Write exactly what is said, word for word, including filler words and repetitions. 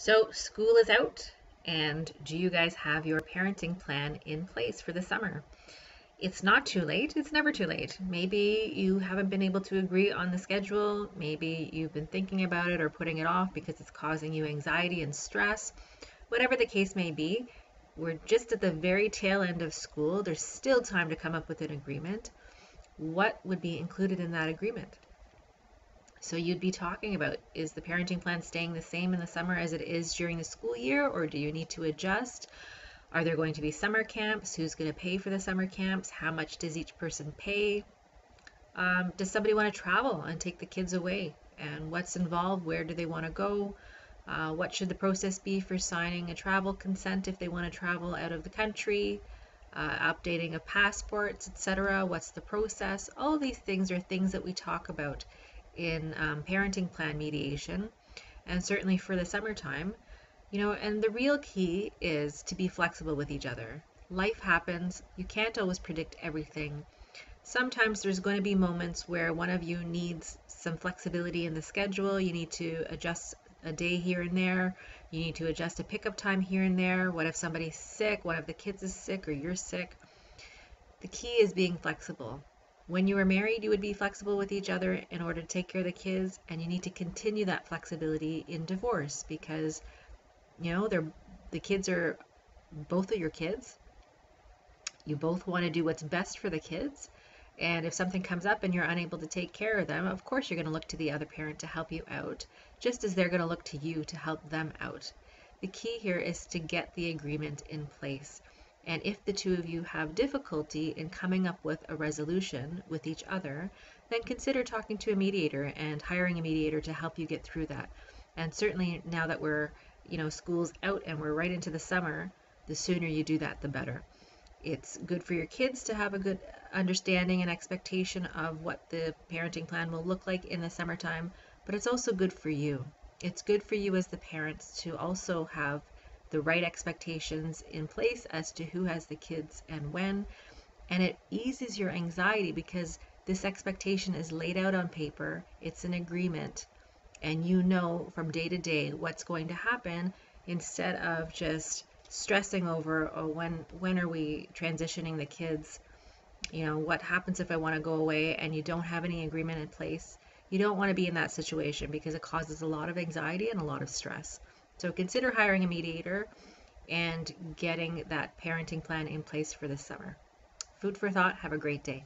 So school is out, and do you guys have your parenting plan in place for the summer? It's not too late. It's never too late. Maybe you haven't been able to agree on the schedule. Maybe you've been thinking about it or putting it off because it's causing you anxiety and stress. Whatever the case may be, we're just at the very tail end of school. There's still time to come up with an agreement. What would be included in that agreement? So you'd be talking about, is the parenting plan staying the same in the summer as it is during the school year, or do you need to adjust? Are there going to be summer camps? Who's going to pay for the summer camps? How much does each person pay? Um, does somebody want to travel and take the kids away? And what's involved? Where do they want to go? Uh, what should the process be for signing a travel consent if they want to travel out of the country? Uh, updating of passports, et cetera. What's the process? All these things are things that we talk about in um, parenting plan mediation, and certainly for the summertime. You know, and the real key is to be flexible with each other. Life happens. You can't always predict everything. Sometimes there's going to be moments where one of you needs some flexibility in the schedule. You need to adjust a day here and there. You need to adjust a pickup time here and there. What if somebody's sick? What if the kids is sick or you're sick? The key is being flexible. When you were married, you would be flexible with each other in order to take care of the kids, and you need to continue that flexibility in divorce because you know, they're, the kids are both of your kids. You both want to do what's best for the kids. And if something comes up and you're unable to take care of them, of course, you're going to look to the other parent to help you out, just as they're going to look to you to help them out. The key here is to get the agreement in place. And if the two of you have difficulty in coming up with a resolution with each other, then consider talking to a mediator and hiring a mediator to help you get through that. And certainly now that we're You know, school's out and we're right into the summer, the sooner you do that, the better. It's good for your kids to have a good understanding and expectation of what the parenting plan will look like in the summertime, but it's also good for you. It's good for you as the parents to also have the right expectations in place as to who has the kids and when, and it eases your anxiety because this expectation is laid out on paper. It's an agreement. And you know from day to day what's going to happen instead of just stressing over, oh, when when are we transitioning the kids? You know, what happens if I want to go away and you don't have any agreement in place? You don't want to be in that situation because it causes a lot of anxiety and a lot of stress. So consider hiring a mediator and getting that parenting plan in place for this summer. Food for thought. Have a great day.